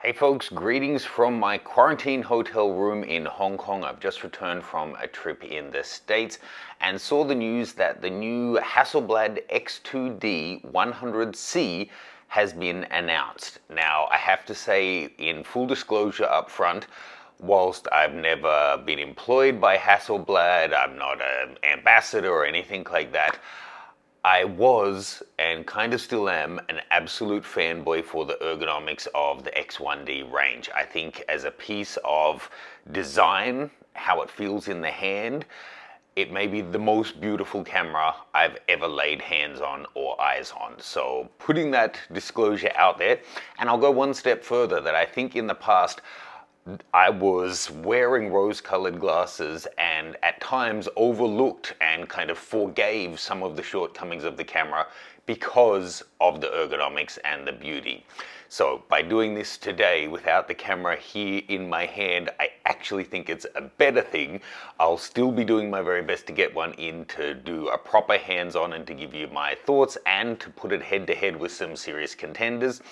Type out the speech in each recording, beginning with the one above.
Hey folks, greetings from my quarantine hotel room in Hong Kong. I've just returned from a trip in the States and saw the news that the new Hasselblad X2D 100C has been announced. Now, I have to say in full disclosure up front, whilst I've never been employed by Hasselblad, I'm not an ambassador or anything like that, I was, and kind of still am, an absolute fanboy for the ergonomics of the X1D range. I think as a piece of design, how it feels in the hand, it may be the most beautiful camera I've ever laid hands on or eyes on. So putting that disclosure out there, and I'll go one step further, that I think in the past, I was wearing rose-colored glasses and at times overlooked and kind of forgave some of the shortcomings of the camera because of the ergonomics and the beauty. So by doing this today without the camera here in my hand, I actually think it's a better thing. I'll still be doing my very best to get one in to do a proper hands-on and to give you my thoughts and to put it head-to-head with some serious contenders,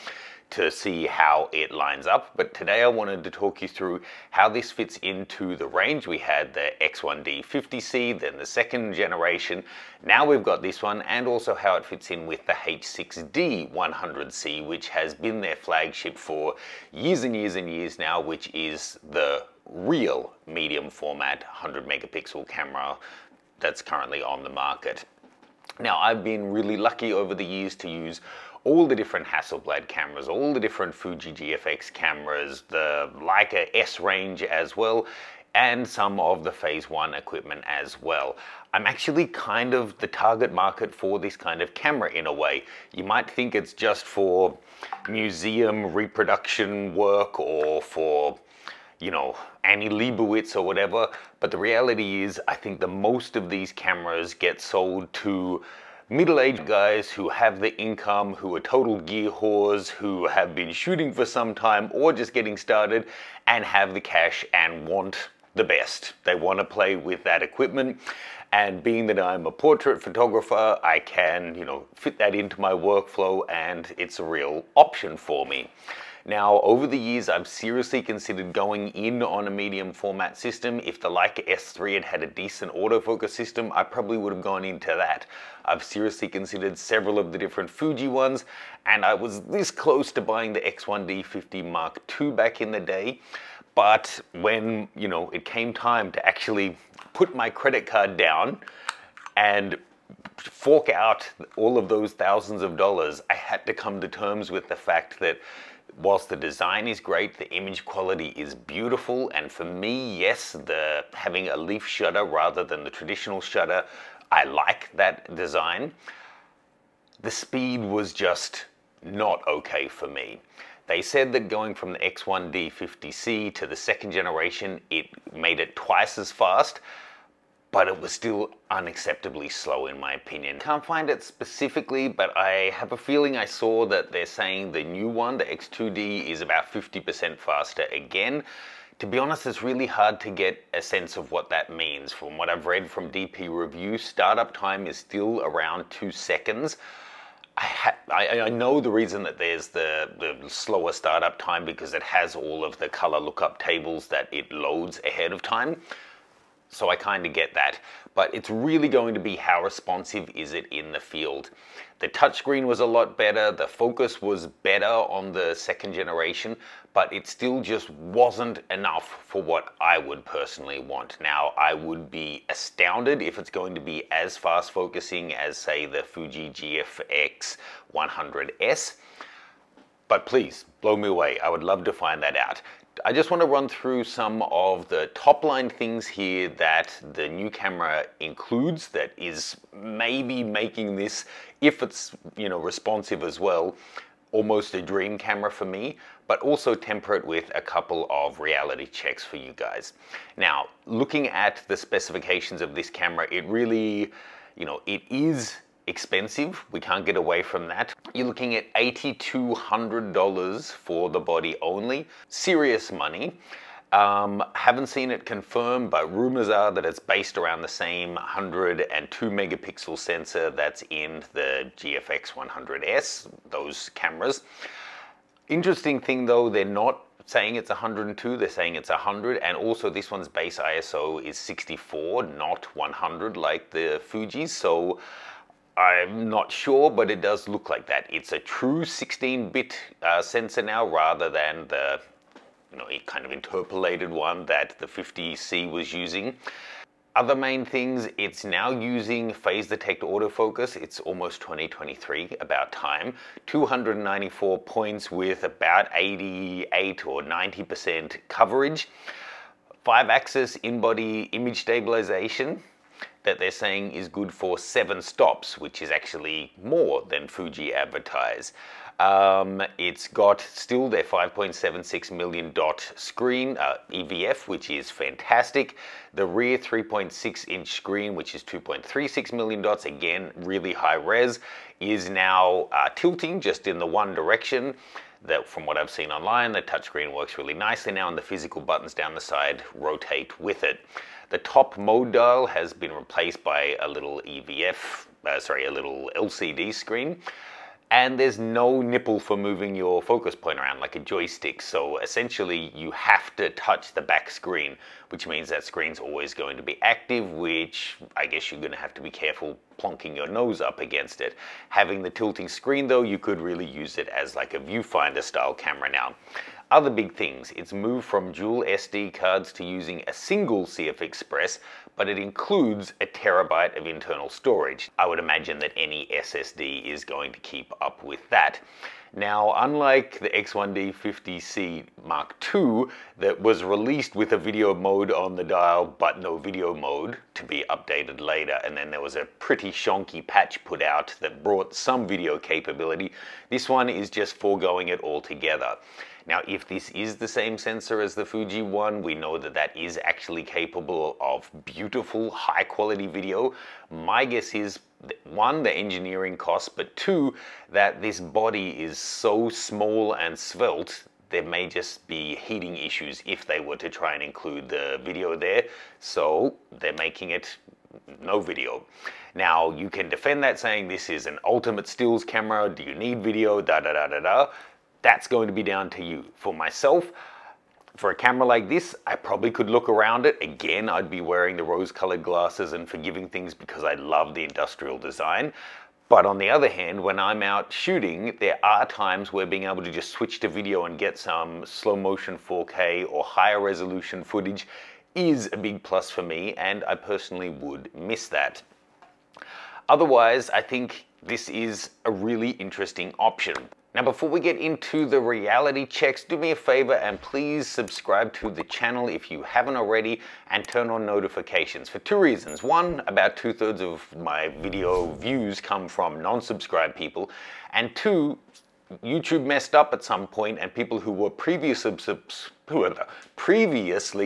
to see how it lines up. But today I wanted to talk you through how this fits into the range. We had the X1D50C, then the second generation. Now we've got this one, and also how it fits in with the H6D 100C, which has been their flagship for years and years and years now, which is the real medium format 100 megapixel camera that's currently on the market. Now, I've been really lucky over the years to use all the different Hasselblad cameras, all the different Fuji GFX cameras, the Leica S range as well, and some of the Phase One equipment as well. I'm actually kind of the target market for this kind of camera in a way. You might think it's just for museum reproduction work or for, you know, Annie Leibovitz or whatever, but the reality is I think the most of these cameras get sold to middle-aged guys who have the income, who are total gear whores, who have been shooting for some time or just getting started and have the cash and want the best. They want to play with that equipment, and being that I'm a portrait photographer, I can, you know, fit that into my workflow, and it's a real option for me. Now, over the years, I've seriously considered going in on a medium format system. If the Leica S3 had a decent autofocus system, I probably would have gone into that. I've seriously considered several of the different Fuji ones, and I was this close to buying the X1D50 Mark II back in the day. But when, you know, it came time to actually put my credit card down and fork out all of those thousands of dollars, I had to come to terms with the fact that whilst the design is great, the image quality is beautiful, and for me, yes, having a leaf shutter rather than the traditional shutter, I like that design. The speed was just not okay for me. They said that going from the X1D50C to the second generation, it made it twice as fast, but it was still unacceptably slow in my opinion. Can't find it specifically, but I have a feeling I saw that they're saying the new one, the X2D, is about 50% faster again. To be honest, it's really hard to get a sense of what that means. From what I've read from DP review, startup time is still around 2 seconds. I know the reason that there's the slower startup time because it has all of the color lookup tables that it loads ahead of time. So I kind of get that, but it's really going to be how responsive is it in the field. The touchscreen was a lot better, the focus was better on the second generation, but it still just wasn't enough for what I would personally want. Now, I would be astounded if it's going to be as fast focusing as, say, the Fuji GFX 100S, but please blow me away. I would love to find that out. I just want to run through some of the top line things here that the new camera includes that is maybe making this, if it's, you know, responsive as well, almost a dream camera for me, but also temper it with a couple of reality checks for you guys. Now, looking at the specifications of this camera, it really, you know, it is expensive. We can't get away from that. You're looking at $8,200 for the body only. Serious money. Haven't seen it confirmed, but rumors are that it's based around the same 102 megapixel sensor that's in the GFX 100S, those cameras. Interesting thing though, they're not saying it's 102, they're saying it's 100, and also this one's base ISO is 64, not 100 like the Fuji's, so I'm not sure, but it does look like that. It's a true 16-bit sensor now rather than the, you know, kind of interpolated one that the 50C was using. Other main things, it's now using phase detect autofocus. It's almost 2023, about time. 294 points with about 88 or 90% coverage. 5-axis in-body image stabilization that they're saying is good for 7 stops, which is actually more than Fuji advertise. It's got still their 5.76 million dot screen, EVF, which is fantastic. The rear 3.6 inch screen, which is 2.36 million dots, again, really high res, is now tilting just in the one direction. That, from what I've seen online, the touchscreen works really nicely now, and the physical buttons down the side rotate with it. The top mode dial has been replaced by a little LCD screen. And there's no nipple for moving your focus point around like a joystick. So essentially you have to touch the back screen, which means that screen's always going to be active, which I guess you're gonna have to be careful plonking your nose up against it. Having the tilting screen though, you could really use it as like a viewfinder style camera now. Other big things, it's moved from dual SD cards to using a single CF Express, but it includes a terabyte of internal storage. I would imagine that any SSD is going to keep up with that. Now, unlike the X1D50C Mark II that was released with a video mode on the dial, but no video mode to be updated later, and then there was a pretty shonky patch put out that brought some video capability, this one is just foregoing it altogether. Now, if this is the same sensor as the Fuji one, we know that that is actually capable of beautiful, high-quality video. My guess is, one, the engineering costs, but two, that this body is so small and svelte, there may just be heating issues if they were to try and include the video there. So they're making it no video. Now, you can defend that saying this is an ultimate stills camera, do you need video, da-da-da-da-da. That's going to be down to you. For myself, for a camera like this, I probably could look around it. Again, I'd be wearing the rose-colored glasses and forgiving things because I love the industrial design. But on the other hand, when I'm out shooting, there are times where being able to just switch to video and get some slow motion 4K or higher resolution footage is a big plus for me, and I personally would miss that. Otherwise, I think this is a really interesting option. Now, before we get into the reality checks, do me a favor and please subscribe to the channel if you haven't already, and turn on notifications for 2 reasons. One, about 2/3 of my video views come from non-subscribed people, and 2, YouTube messed up at some point, and people who were previously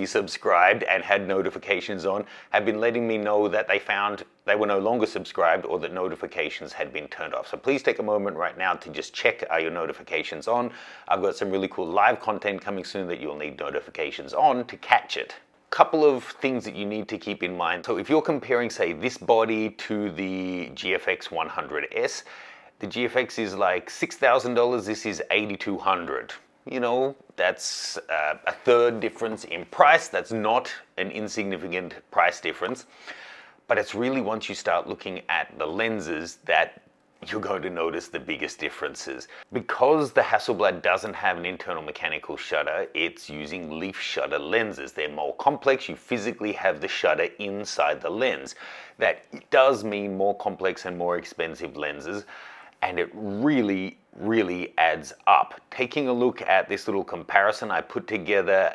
subscribed and had notifications on have been letting me know that they found they were no longer subscribed or that notifications had been turned off. So please take a moment right now to just check, are your notifications on? I've got some really cool live content coming soon that you'll need notifications on to catch it. Couple of things that you need to keep in mind. So if you're comparing, say, this body to the GFX 100S, the GFX is like $6,000, this is $8,200. You know, that's a 1/3 difference in price. That's not an insignificant price difference. But it's really once you start looking at the lenses that you're going to notice the biggest differences. Because the Hasselblad doesn't have an internal mechanical shutter, it's using leaf shutter lenses. They're more complex. You physically have the shutter inside the lens. That does mean more complex and more expensive lenses. And it really, really adds up. Taking a look at this little comparison, I put together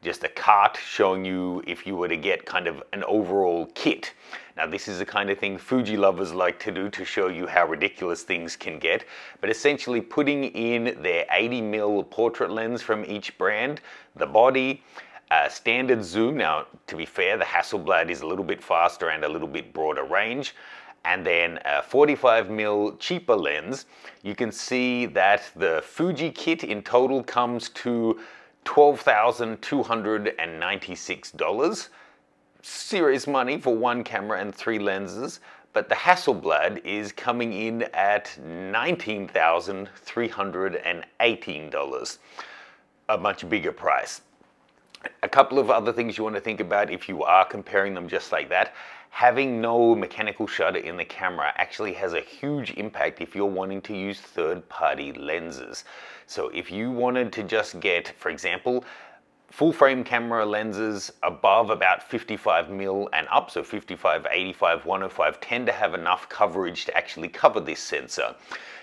just a cart showing you if you were to get kind of an overall kit. Now, this is the kind of thing Fuji lovers like to do to show you how ridiculous things can get. But essentially putting in their 80mm portrait lens from each brand, the body, standard zoom. Now, to be fair, the Hasselblad is a little bit faster and a little bit broader range. And then a 45mm cheaper lens. You can see that the Fuji kit in total comes to $12,296. Serious money for one camera and 3 lenses. but the Hasselblad is coming in at $19,318, a much bigger price. A couple of other things you want to think about if you are comparing them just like that. Having no mechanical shutter in the camera actually has a huge impact if you're wanting to use third-party lenses. So if you wanted to just get, for example, full-frame camera lenses above about 55mm and up, so 55, 85, 105, tend to have enough coverage to actually cover this sensor.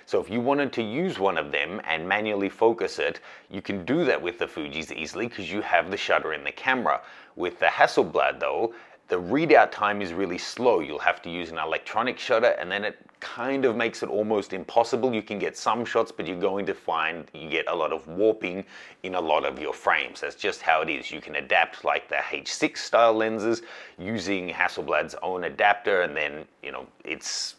So if you wanted to use one of them and manually focus it, you can do that with the Fujis easily because you have the shutter in the camera. With the Hasselblad though, the readout time is really slow. You'll have to use an electronic shutter, and then it kind of makes it almost impossible. You can get some shots, but you're going to find you get a lot of warping in a lot of your frames. That's just how it is. You can adapt like the H6 style lenses using Hasselblad's own adapter, and then, you know, it's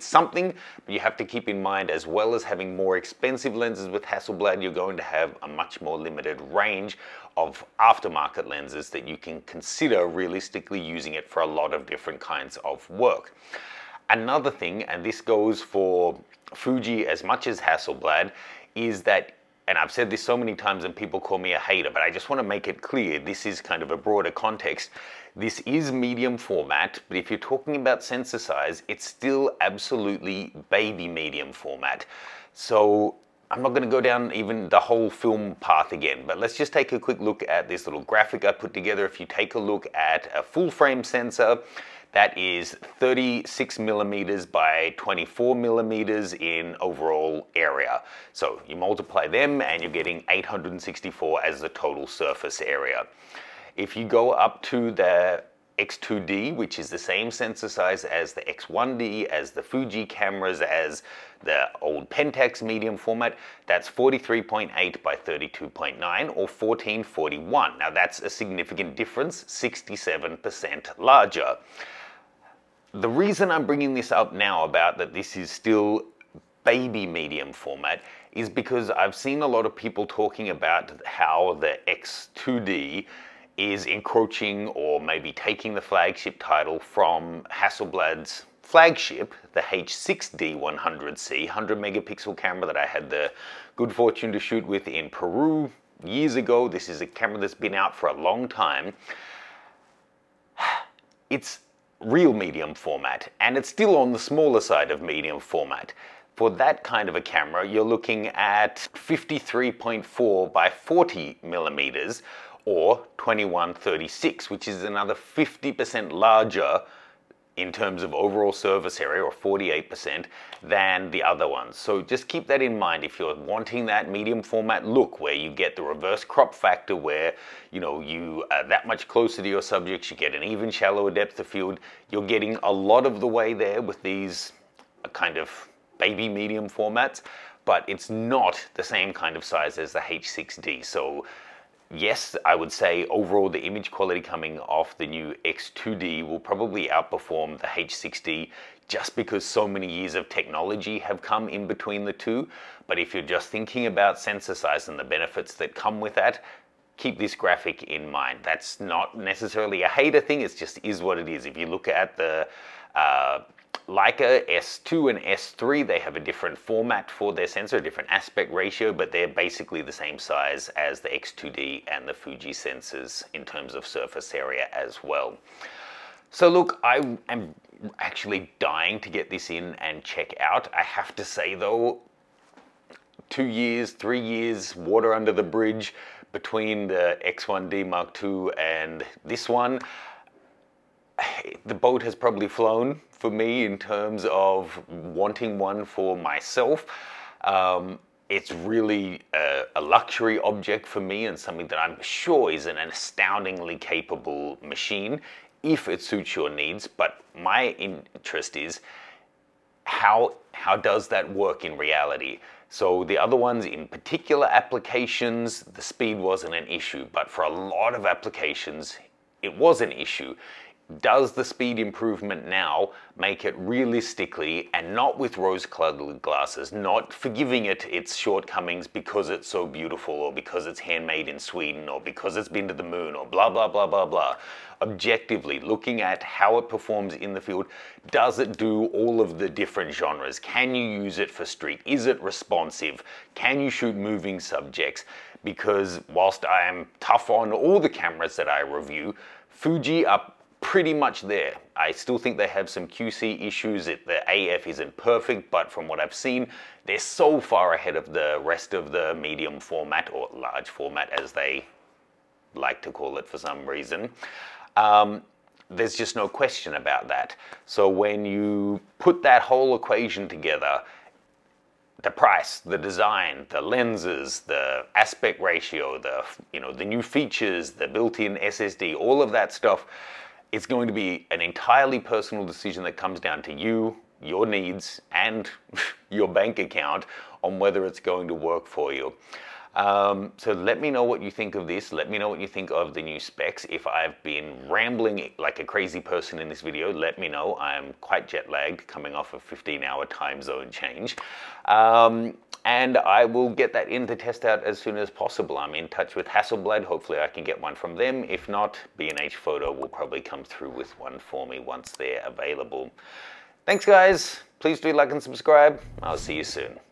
something, but you have to keep in mind, as well as having more expensive lenses with Hasselblad, you're going to have a much more limited range of aftermarket lenses that you can consider realistically using it for a lot of different kinds of work. Another thing, and this goes for Fuji as much as Hasselblad, is that, and I've said this so many times and people call me a hater, but I just want to make it clear, this is kind of a broader context. This is medium format, but if you're talking about sensor size, it's still absolutely baby medium format. So I'm not going to go down even the whole film path again, but let's just take a quick look at this little graphic I put together. If you take a look at a full frame sensor, that is 36mm by 24mm in overall area. So you multiply them and you're getting 864 as the total surface area. If you go up to the X2D, which is the same sensor size as the X1D, as the Fuji cameras, as the old Pentax medium format, that's 43.8 by 32.9 or 1441. Now that's a significant difference, 67% larger. The reason I'm bringing this up now about that this is still baby medium format is because I've seen a lot of people talking about how the X2D is encroaching or maybe taking the flagship title from Hasselblad's flagship, the H6D 100C 100 megapixel camera that I had the good fortune to shoot with in Peru years ago. This is a camera that's been out for a long time. It's real medium format, and it's still on the smaller side of medium format. For that kind of a camera, you're looking at 53.4 by 40mm or 2136, which is another 50% larger in terms of overall surface area, or 48%, than the other ones. So just keep that in mind if you're wanting that medium format look where you get the reverse crop factor, where, you know, you are that much closer to your subjects, you get an even shallower depth of field. You're getting a lot of the way there with these kind of baby medium formats, but it's not the same kind of size as the H6D. So yes, I would say overall the image quality coming off the new X2D will probably outperform the H6D just because so many years of technology have come in between the two. But if you're just thinking about sensor size and the benefits that come with that, keep this graphic in mind. That's not necessarily a hater thing, it just is what it is. If you look at the Leica S2 and S3, they have a different format for their sensor, a different aspect ratio, but they're basically the same size as the X2D and the Fuji sensors in terms of surface area as well. So look, I am actually dying to get this in and check out. I have to say though, 2 years, 3 years, water under the bridge between the X1D Mark II and this one, the boat has probably flown for me in terms of wanting one for myself. It's really a luxury object for me and something that I'm sure is an astoundingly capable machine if it suits your needs. But my interest is how does that work in reality? So the other ones, in particular applications, the speed wasn't an issue, but for a lot of applications, it was an issue. Does the speed improvement now make it realistically, and not with rose-colored glasses, not forgiving it its shortcomings because it's so beautiful or because it's handmade in Sweden or because it's been to the moon or blah, blah, blah, blah, blah. Objectively, looking at how it performs in the field, does it do all of the different genres? Can you use it for street? Is it responsive? Can you shoot moving subjects? Because whilst I am tough on all the cameras that I review, Fuji are pretty much there. I still think they have some QC issues. The AF isn't perfect, but from what I've seen, they're so far ahead of the rest of the medium format, or large format as they like to call it for some reason. There's just no question about that. So when you put that whole equation together, the price, the design, the lenses, the aspect ratio, the new features, the built-in SSD, all of that stuff, it's going to be an entirely personal decision that comes down to you, your needs, and your bank account on whether it's going to work for you. So let me know what you think of this. Let me know what you think of the new specs. If I've been rambling like a crazy person in this video, let me know. I'm quite jet lagged coming off a 15-hour time zone change. And I will get that in to test out as soon as possible. I'm in touch with Hasselblad. Hopefully I can get one from them. If not, B&H Photo will probably come through with one for me once they're available. Thanks guys. Please do like and subscribe. I'll see you soon.